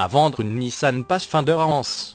à vendre une Nissan Pathfinder à Anse.